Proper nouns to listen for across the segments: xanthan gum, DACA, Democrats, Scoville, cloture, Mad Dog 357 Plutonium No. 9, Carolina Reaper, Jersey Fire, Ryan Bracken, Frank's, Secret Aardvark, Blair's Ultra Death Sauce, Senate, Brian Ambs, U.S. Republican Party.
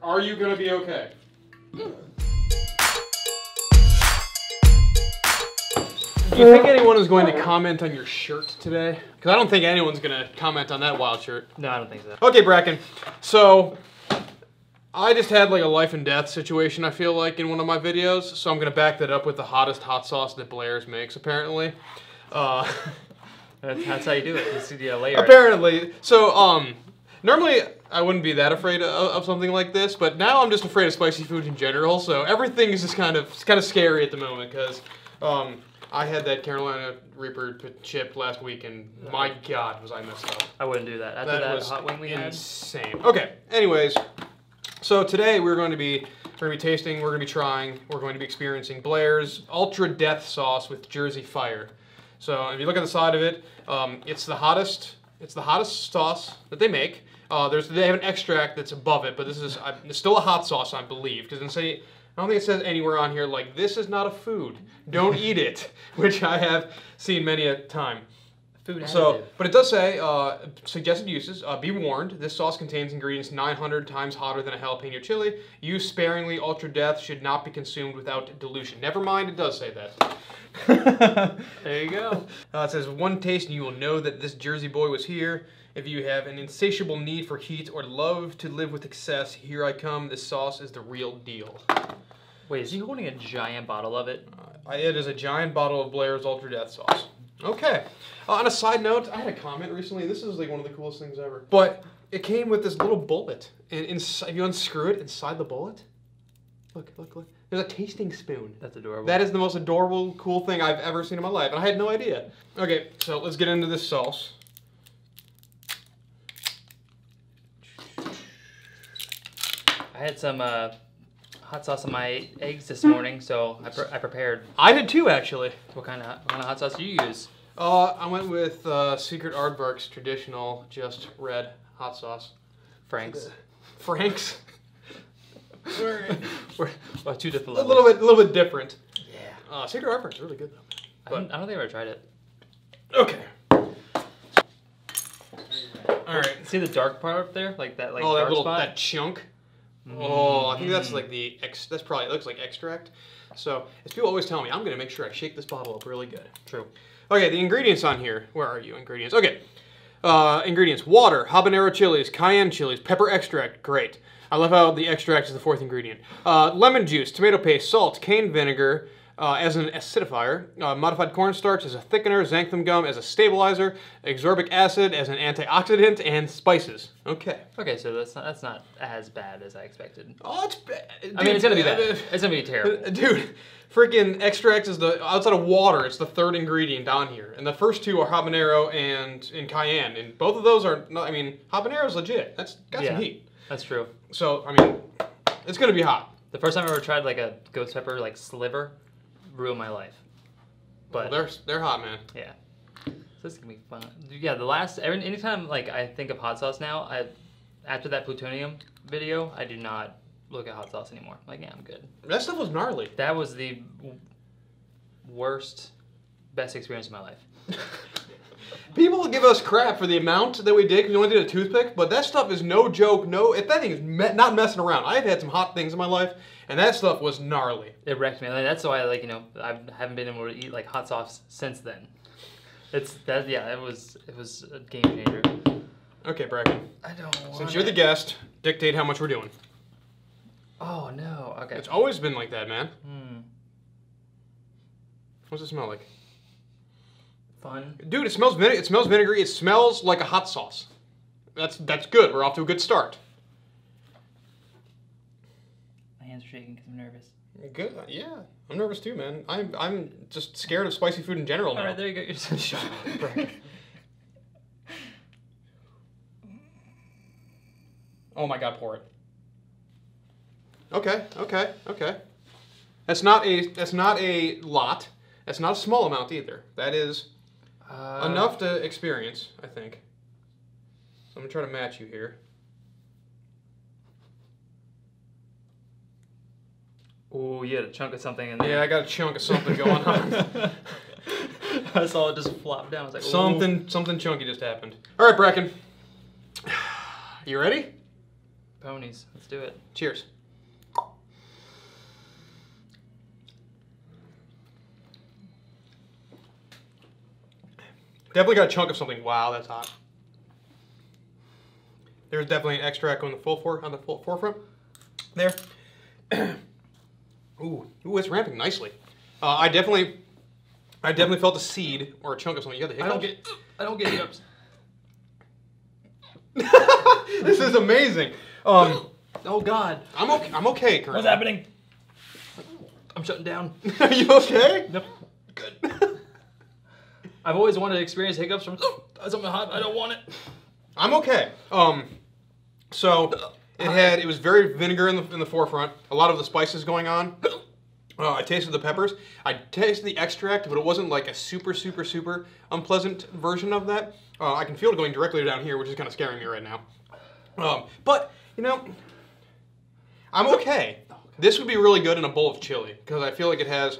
Are you gonna be okay? Do you think anyone is going to comment on your shirt today? Because I don't think anyone's gonna comment on that wild shirt. No, I don't think so. Okay, Bracken, so I just had like a life and death situation, I feel like, in one of my videos, so I'm gonna back that up with the hottest hot sauce that Blair's makes, apparently. That's how you do it, it's the layer. Apparently, so normally I wouldn't be that afraid of something like this, but now I'm just afraid of spicy food in general, so everything is just kind of scary at the moment, because I had that Carolina Reaper chip last week, and my God, was I messed up. I wouldn't do that. After that was hot wing we had. Insane. Okay, anyways, so today we're going to be experiencing Blair's Ultra Death Sauce with Jersey Fire. So if you look at the side of it, it's the hottest sauce that they make. They have an extract that's above it, but this is it's still a hot sauce, I believe, because I don't think it says anywhere on here, like, this is not a food. Don't eat it, which I have seen many a time. Food so, additive. But it does say, suggested uses, be warned, this sauce contains ingredients 900 times hotter than a jalapeno chili. Used sparingly, Ultra Death should not be consumed without dilution. Never mind, it does say that. There you go. It says, one taste and you will know that this Jersey boy was here. If you have an insatiable need for heat or love to live with excess, here I come, this sauce is the real deal. Wait, is he holding a giant bottle of it? It is a giant bottle of Blair's Ultra Death Sauce. Okay. On a side note, I had a comment recently. This is like one of the coolest things ever. But it came with this little bullet. And if you unscrew it, inside the bullet, look, look, look. There's a tasting spoon. That's adorable. That is the most adorable, cool thing I've ever seen in my life. And I had no idea. Okay, so let's get into this sauce. I had some... hot sauce on my eggs this morning, so I prepared. I did too, actually. What kind of hot sauce do you use? I went with Secret Aardvark's traditional, just red hot sauce. Frank's. Frank's. Well, two different levels. A little bit different. Yeah. Secret Aardvark's really good though. But I don't think I've ever tried it. Okay. All right. See the dark part up there, like that, oh, that little spot? That chunk. Oh, I think that's like that's probably, it looks like extract. So, as people always tell me, I'm going to make sure I shake this bottle up really good. True. Okay, the ingredients on here. Where are you, ingredients? Okay. Ingredients. Water, habanero chilies, cayenne chilies, pepper extract. Great. I love how the extract is the fourth ingredient. Lemon juice, tomato paste, salt, cane vinegar as an acidifier, modified cornstarch as a thickener, xanthan gum as a stabilizer, ascorbic acid as an antioxidant, and spices. Okay. Okay, so that's not as bad as I expected. Oh, it's bad. I mean, it's gonna be bad. It's gonna be terrible. Dude, freaking extract is the, outside of water, it's the third ingredient on here. And the first two are habanero and cayenne. And both of those are, I mean, habanero's legit. That's got some heat. That's true. So, I mean, it's gonna be hot. The first time I ever tried like a ghost pepper, like sliver, ruined my life. But well, they're hot, man. Yeah. So this is gonna be fun. Yeah, anytime like I think of hot sauce now, after that plutonium video, I do not look at hot sauce anymore. Like, yeah, I'm good. That stuff was gnarly. That was the best experience of my life. People give us crap for the amount that we did because we only did a toothpick, but that stuff is no joke. No, if that thing is not messing around. I've had some hot things in my life, and that stuff was gnarly. It wrecked me. Like, that's why, like, you know, I haven't been able to eat like hot sauce since then. Yeah. It was a game changer. Okay, Bracken. I don't want Since you're the guest, dictate how much we're doing. Oh no. Okay. It's always been like that, man. Hmm. What's it smell like? Fun. Dude, it smells vinegary. It smells like a hot sauce. That's good. We're off to a good start. My hands are shaking because I'm nervous. Good. Yeah, I'm nervous too, man. I'm just scared of spicy food in general now. All right, there you go. You're so shut up, Bracken. Oh my God, pour it. Okay, okay, okay. That's not a lot. That's not a small amount either. That is enough to experience, I think. So I'm gonna try to match you here. Oh, you had a chunk of something in there. Yeah, I got a chunk of something going on. I saw it just flop down. I was like, something chunky just happened. All right, Bracken. You ready? ponies. Let's do it. Cheers. Definitely got a chunk of something. Wow, that's hot. There's definitely an extract on the full forefront there. Ooh, it's ramping nicely. I definitely felt a seed or a chunk of something. You got the hiccups? I don't get hiccups. This is amazing. Oh God. I'm okay. I'm okay, Kurt. What's happening? I'm shutting down. Are you okay? Nope. Good. I've always wanted to experience hiccups from something hot. I don't want it. I'm okay. So it was very vinegar in the forefront. A lot of the spices going on. I tasted the peppers. I tasted the extract, but it wasn't like a super unpleasant version of that. I can feel it going directly down here, which is kind of scaring me right now. But, you know, I'm okay. This would be really good in a bowl of chili, because I feel like it has,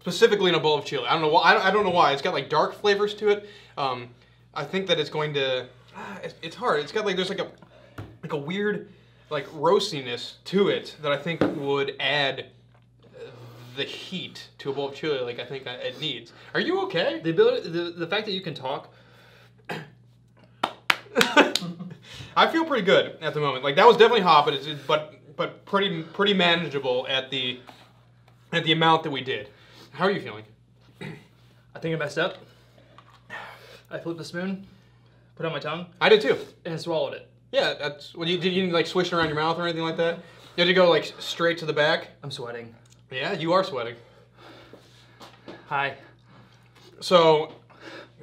specifically in a bowl of chili. I don't know why. It's got like dark flavors to it. I think that it's going to, it's hard. It's got like, there's like a weird, like roastiness to it that I think would add the heat to a bowl of chili like I think it needs. Are you okay? The ability, the fact that you can talk. I feel pretty good at the moment. Like that was definitely hot, but it's, but pretty manageable at the amount that we did. How are you feeling? I think I messed up. I flipped the spoon, put it on my tongue. I did too. And swallowed it. Yeah, that's. Well, did you like swish it around your mouth or anything like that? You had to go like straight to the back. I'm sweating. Yeah, you are sweating. Hi. So,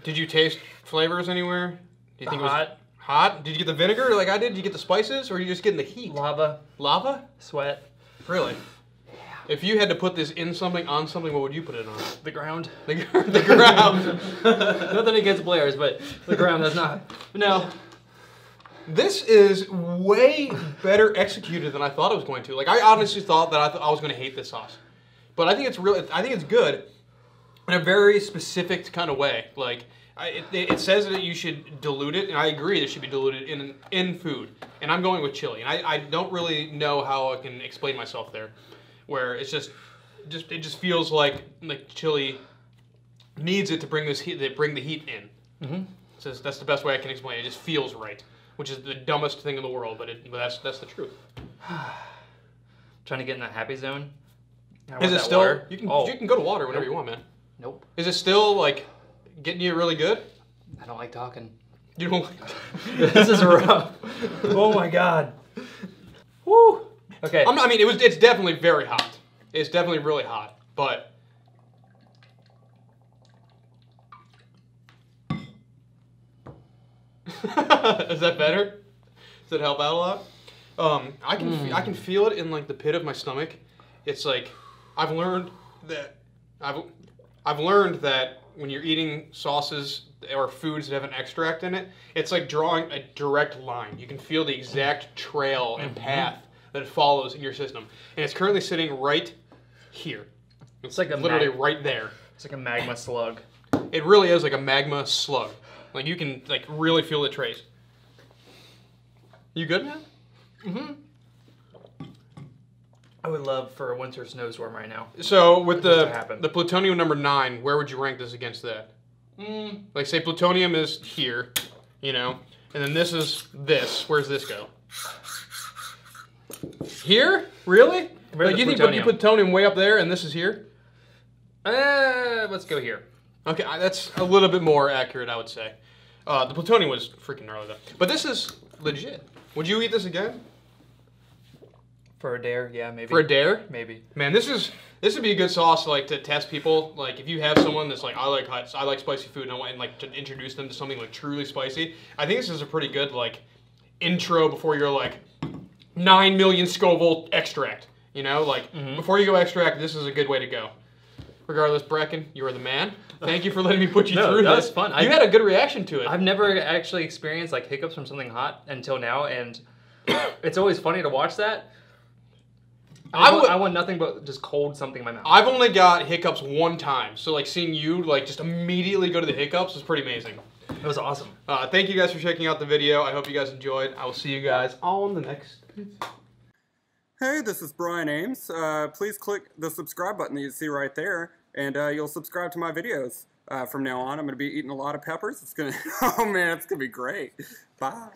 did you taste flavors anywhere? Do you think it was hot? Did you get the vinegar like I did? Did you get the spices, or are you just getting the heat? Lava. Lava? Sweat. Really? Yeah. If you had to put this in something, on something, what would you put it on? The ground. The ground. Nothing against Blair's, but the ground does not. No. This is way better executed than I thought it was going to. Like I honestly thought that I was going to hate this sauce, but I think it's real. I think it's good in a very specific kind of way. Like it says that you should dilute it, and I agree it should be diluted in food. And I'm going with chili, and I don't really know how I can explain myself there, where it's just feels like chili needs it to bring this heat. They bring the heat in. Mm-hmm. So that's the best way I can explain it. It just feels right. Which is the dumbest thing in the world, but that's the truth. Trying to get in that happy zone. Is it still? Water. You can go to water whenever you want, man. Nope. Is it still like getting you really good? I don't like talking. You don't like talking. This is rough. Oh my God. Woo. Okay. I mean, it's definitely very hot. It's definitely really hot, but. Is that better? Does it help out a lot? I can feel it in like the pit of my stomach. It's like I've learned that when you're eating sauces or foods that have an extract in it, it's like drawing a direct line. You can feel the exact trail and path that it follows in your system, and it's currently sitting right here. It's like literally right there. It's like a magma slug. It really is like a magma slug. Like you can like really feel the trace. You good, man? Mm-hmm. I would love for a winter snowstorm right now. So with the plutonium number 9, where would you rank this against that? Like say plutonium is here, you know, and then this is this. Where's this go? Here? Really? Like you think plutonium way up there, and this is here? Let's go here. Okay, that's a little bit more accurate, I would say. The plutonium was freaking gnarly though. But this is legit. Would you eat this again? For a dare, yeah, maybe. For a dare? Maybe. Man, this would be a good sauce like to test people. Like if you have someone that's like, I like spicy food, and I want like to introduce them to something like truly spicy. I think this is a pretty good like intro before you're like 9 million Scoville extract. You know, like before you go extract, this is a good way to go. Regardless, Bracken, you are the man. Thank you for letting me put you through this. That was fun. You had a good reaction to it. I've never actually experienced like hiccups from something hot until now, and it's always funny to watch that. I want nothing but just cold something in my mouth. I've only got hiccups one time, so like seeing you like just immediately go to the hiccups is pretty amazing. That was awesome. Thank you guys for checking out the video. I hope you guys enjoyed. I will see you guys on the next video. Hey, this is Brian Ambs. Please click the subscribe button that you see right there, and you'll subscribe to my videos. From now on, I'm going to be eating a lot of peppers. It's going to, oh man, it's going to be great. Bye.